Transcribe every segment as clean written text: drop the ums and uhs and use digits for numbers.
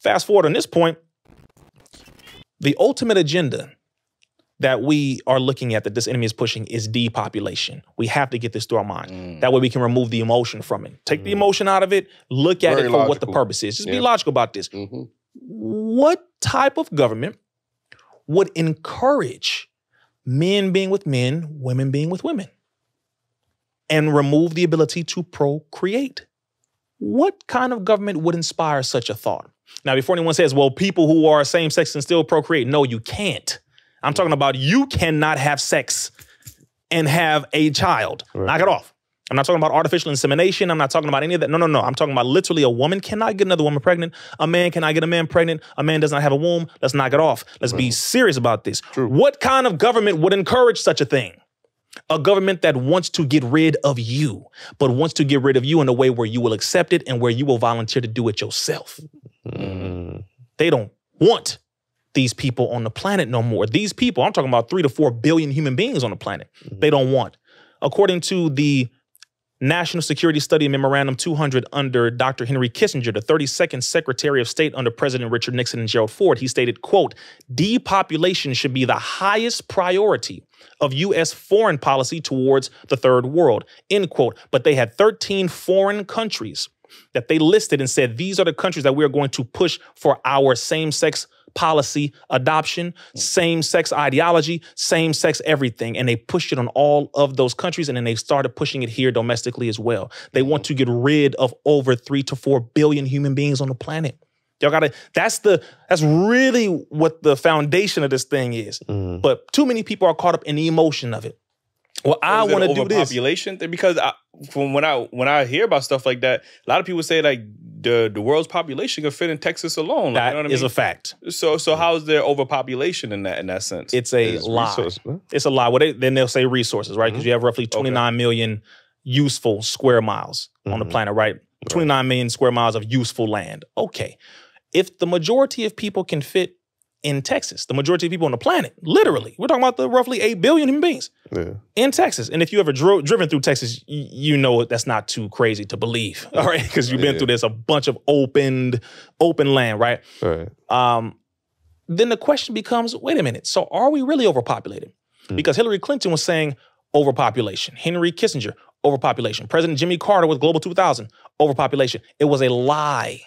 Fast forward on this point, the ultimate agenda that we are looking at that this enemy is pushing is depopulation. We have to get this through our mind. That way we can remove the emotion from it. Take the emotion out of it, look at it for what the purpose is. Just be logical about this. What type of government would encourage men being with men, women being with women, and remove the ability to procreate? What kind of government would inspire such a thought? Now, before anyone says, well, people who are same-sex and still procreate, no, you can't. I'm talking about you cannot have sex and have a child. Right. Knock it off. I'm not talking about artificial insemination. I'm not talking about any of that. No, no, no. I'm talking about literally a woman cannot get another woman pregnant. A man cannot get a man pregnant. A man does not have a womb. Let's knock it off. Let's be serious about this. What kind of government would encourage such a thing? A government that wants to get rid of you, but wants to get rid of you in a way where you will accept it and where you will volunteer to do it yourself. They don't want these people on the planet no more. These people, I'm talking about 3 to 4 billion human beings on the planet, they don't want. According to the National Security Study Memorandum 200 under Dr. Henry Kissinger, the 32nd Secretary of State under President Richard Nixon and Gerald Ford, he stated, quote, depopulation should be the highest priority of U.S. foreign policy towards the third world, end quote. But they had 13 foreign countries that they listed and said, these are the countries that we are going to push for our same-sex policy adoption, same-sex ideology, same-sex everything. And they pushed it on all of those countries, and then they started pushing it here domestically as well. They want to get rid of over 3 to 4 billion human beings on the planet. Y'all gotta, that's really what the foundation of this thing is. But too many people are caught up in the emotion of it. Well, I want to do this. Overpopulation? Because from when I hear about stuff like that, a lot of people say like the world's population could fit in Texas alone. Like, that is a fact. So how is there overpopulation in that sense? It's a lie. It's a lie. Well, then they'll say resources, right? Because you have roughly 29 million useful square miles on the planet, right? 29 million square miles of useful land. Okay, if the majority of people can fit in Texas, the majority of people on the planet, literally, we're talking about the roughly 8 billion human beings in Texas. And if you ever driven through Texas, you know that's not too crazy to believe, all right? Because you've been through this, a bunch of open land, right? Then the question becomes, wait a minute, so are we really overpopulated? Because Hillary Clinton was saying overpopulation. Henry Kissinger, overpopulation. President Jimmy Carter with Global 2000, overpopulation. It was a lie.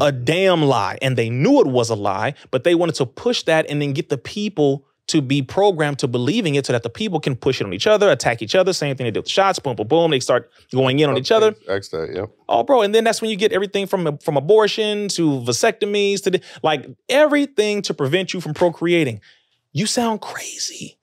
A damn lie. And they knew it was a lie, but they wanted to push that and then get the people to be programmed to believing it so that the people can push it on each other, attack each other, same thing they do with shots, boom, boom, boom. They start going in on each other. Oh, bro. And then that's when you get everything from abortion to vasectomies to like everything to prevent you from procreating. You sound crazy.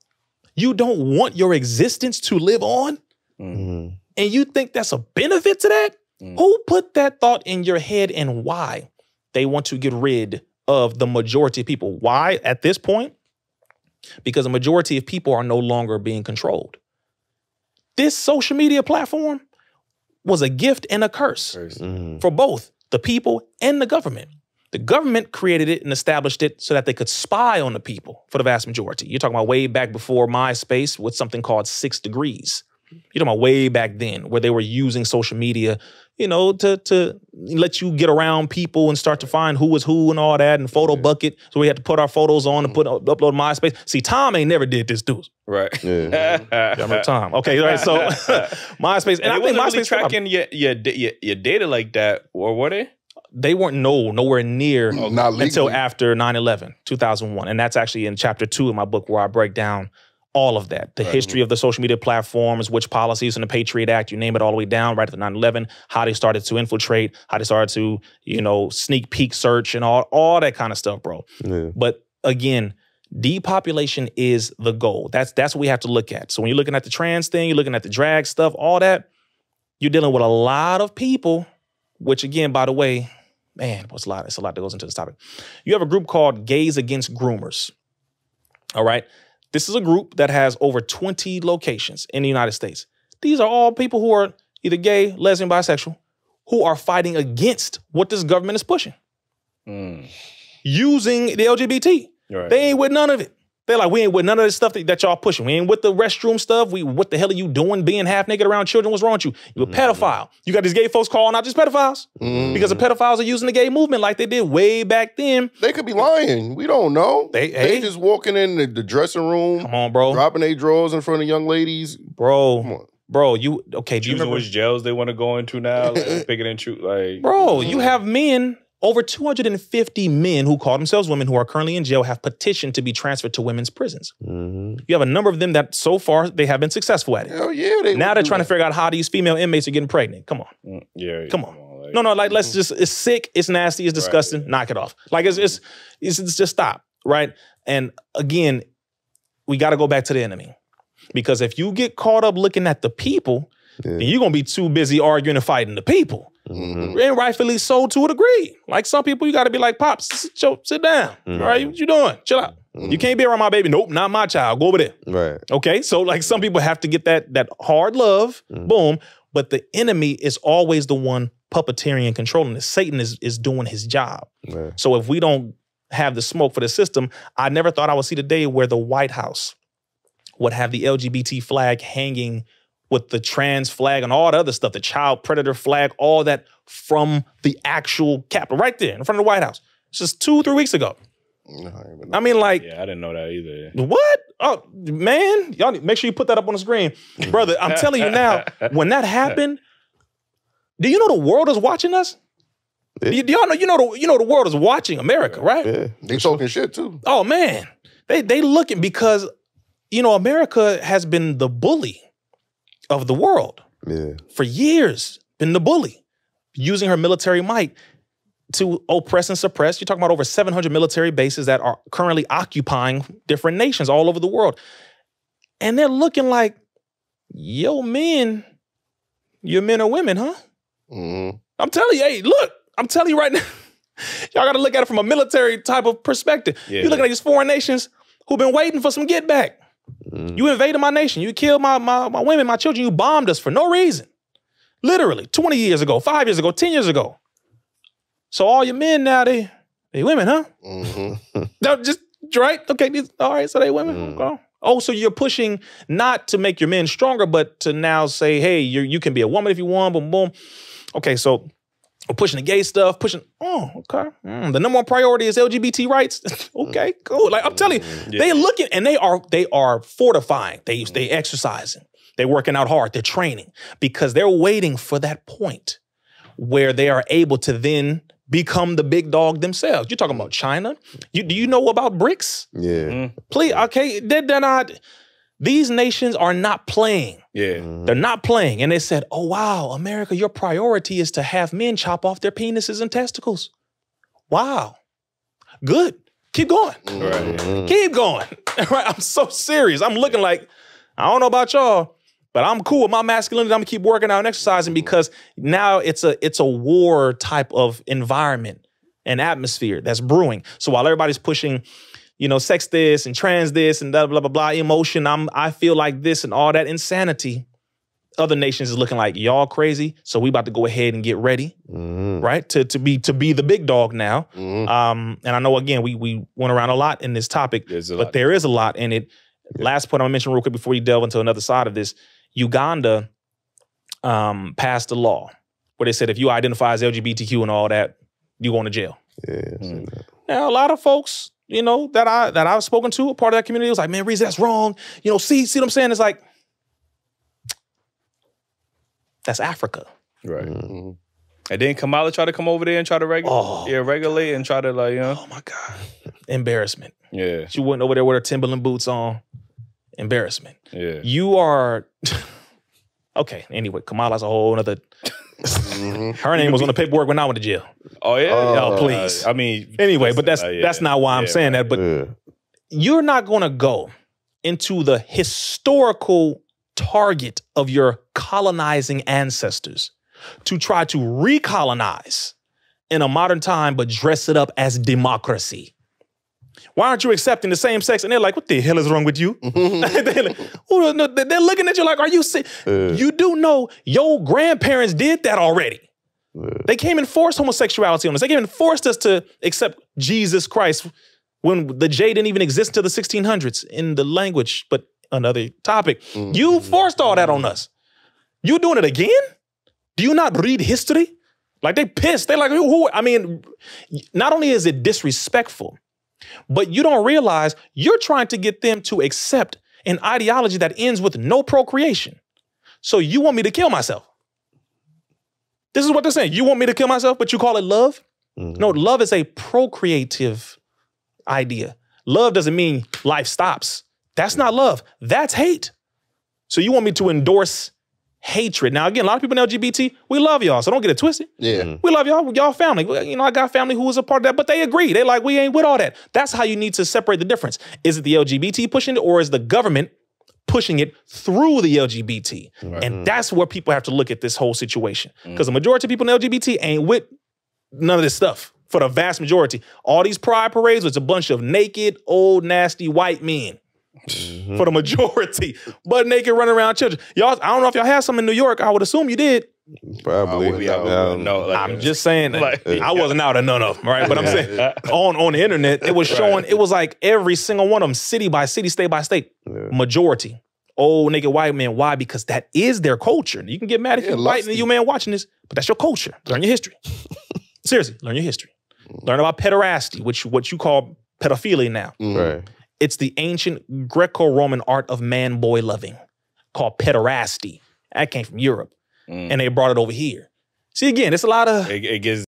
You don't want your existence to live on? And you think that's a benefit to that? Who put that thought in your head and why? They want to get rid of the majority of people. Why at this point? Because the majority of people are no longer being controlled. This social media platform was a gift and a curse for both the people and the government. The government created it and established it so that they could spy on the people for the vast majority. You're talking about way back before MySpace with something called 6 Degrees. You're talking about way back then where they were using social media, you know, to let you get around people and start to find who was who and all that and photo bucket. So we had to put our photos on and upload MySpace. See, Tom ain't never did this, dude. Right. Yeah, I remember Tom. Okay, all right, so MySpace. And I think MySpace really tracking your data like that, or were they? They weren't nowhere near until after 9/11, 2001. And that's actually in chapter 2 of my book where I break down all of that, the history of the social media platforms, which policies in the Patriot Act, you name it all the way down, right to the 9/11, how they started to infiltrate, how they started to, you know, sneak peek search and all that kind of stuff, bro. But again, depopulation is the goal. That's what we have to look at. So when you're looking at the trans thing, you're looking at the drag stuff, all that, you're dealing with a lot of people, which again, by the way, man, it's a lot that goes into this topic. You have a group called Gays Against Groomers, all right? This is a group that has over 20 locations in the United States. These are all people who are either gay, lesbian, bisexual, who are fighting against what this government is pushing. Using the LGBT. They ain't with none of it. They're like, we ain't with none of this stuff that y'all pushing. We ain't with the restroom stuff. What the hell are you doing being half naked around children? What's wrong with you? You a pedophile. You got these gay folks calling out just pedophiles because the pedophiles are using the gay movement like they did way back then. They could be lying. We don't know. They just walking in the dressing room. Come on, bro. Dropping their drawers in front of young ladies. Bro. Come on. Bro, you okay? Do you remember which jails they want to go into now? Like, picking and choose, like. Bro, you have men. Over 250 men who call themselves women who are currently in jail have petitioned to be transferred to women's prisons. You have a number of them that so far they have been successful at it. Hell yeah, they're trying to figure out how these female inmates are getting pregnant. Come on. Come on. Like, like let's just, it's sick, it's nasty, it's disgusting, knock it off. Like it's just stop, right? And again, we gotta go back to the enemy. Because if you get caught up looking at the people, then you're gonna be too busy arguing and fighting the people. And rightfully so to a degree. Like some people, you got to be like, Pops, sit down. All right, what you doing? Chill out. You can't be around my baby. Nope, not my child. Go over there. Right. Okay, so like some people have to get that hard love, boom, but the enemy is always the one puppeteering and controlling this. Satan is doing his job. Right. So if we don't have the smoke for the system, I never thought I would see the day where the White House would have the LGBT flag hanging with the trans flag and all the other stuff, the child predator flag, all that from the actual Capitol, right there in front of the White House. It's just 2-3 weeks ago. I mean, like, yeah, I didn't know that either. What? Oh man, y'all make sure you put that up on the screen, brother. I'm telling you now, when that happened, do you know the world is watching us? Do y'all know you know the world is watching America, right? Yeah, they talking shit too. Oh man, they looking because you know America has been the bully of the world for years, been the bully, using her military might to oppress and suppress. You're talking about over 700 military bases that are currently occupying different nations all over the world. And they're looking like, yo, men, your men are women, huh? I'm telling you, hey, look, I'm telling you right now, y'all got to look at it from a military type of perspective. You're looking at these foreign nations who've been waiting for some get back. You invaded my nation. You killed my women, my children. You bombed us for no reason. Literally, 20 years ago, 5 years ago, 10 years ago. So all your men now, they women, huh? No, just, right? Okay, all right, so they women. Go. Oh, so you're pushing not to make your men stronger, but to now say, hey, you can be a woman if you want, boom, boom. Okay, so we're pushing the gay stuff, pushing, the number one priority is LGBT rights. Okay, cool. Like I'm telling you, they looking and they are fortifying. They exercising. They're working out hard. They're training because they're waiting for that point where they are able to then become the big dog themselves. You're talking about China. Do you know about BRICS? Yeah. Please, okay, they're not, these nations are not playing. They're not playing. And they said, oh, wow, America, your priority is to have men chop off their penises and testicles. Wow. Good. Keep going. Keep going. Right? I'm so serious. I'm looking like, I don't know about y'all, but I'm cool with my masculinity. I'm going to keep working out and exercising because now it's a war type of environment and atmosphere that's brewing. So while everybody's pushing, you know, sex this and trans this and blah, blah, blah, blah, emotion, I feel like this and all that insanity, other nations is looking like, y'all crazy, so we about to go ahead and get ready, right, to be the big dog now. And I know, again, we went around a lot in this topic, but there is a lot in it. Last point I'm going to mention real quick before you delve into another side of this, Uganda passed a law where they said if you identify as LGBTQ and all that, you going to jail. Now, a lot of folks, you know, that I've spoken to, a part of that community was like, man, Rizza, that's wrong. You know, see what I'm saying? It's like, that's Africa. Right. And then Kamala tried to come over there and try to regulate. Regulate and try to, like, you know. Oh my God. Embarrassment. Yeah. She went over there with her Timberland boots on. Embarrassment. Yeah. You are okay. Anyway, Kamala's a whole other. Her name was on the paperwork when I went to jail. Oh yeah, oh please. I mean, anyway, but that's not why I'm saying that. But you're not going to go into the historical target of your colonizing ancestors to try to recolonize in a modern time, but dress it up as democracy. Why aren't you accepting the same sex? And they're like, what the hell is wrong with you? They're looking at you like, are you sick? You do know your grandparents did that already. They came and forced homosexuality on us. They came and forced us to accept Jesus Christ when the J didn't even exist till the 1600s in the language, but another topic. Mm-hmm. You forced all that on us. You doing it again? Do you not read history? Like, they pissed. They like, who? I mean, not only is it disrespectful, but you don't realize you're trying to get them to accept an ideology that ends with no procreation. So you want me to kill myself. This is what they're saying. You want me to kill myself, but you call it love? Mm-hmm. No, love is a procreative idea. Love doesn't mean life stops. That's not love. That's hate. So you want me to endorse hatred. Now, again, a lot of people in LGBT, we love y'all, so don't get it twisted. Yeah. We love y'all, y'all family. You know, I got family who was a part of that, but they agree. They like, we ain't with all that. That's how you need to separate the difference. Is it the LGBT pushing it, or is the government pushing it through the LGBT? Right. And that's where people have to look at this whole situation. Because the majority of people in LGBT ain't with none of this stuff, for the vast majority. All these pride parades was a bunch of naked, old, nasty white men. Mm-hmm. For the majority, but naked running around children. Y'all, I don't know if y'all had some in New York. I would assume you did. Probably. No, like, I'm just saying that, like, I wasn't out of none of them, right? But I'm saying on the internet, it was showing, it was like every single one of them, city by city, state by state, majority. Old naked white men. Why? Because that is their culture. You can get mad if you're white and you man watching this, but that's your culture. Learn your history. Seriously, learn your history. Learn about pederasty, which what you call pedophilia now. Right. It's the ancient Greco-Roman art of man-boy loving called pederasty. That came from Europe. And they brought it over here. See, again, it's a lot of... It gives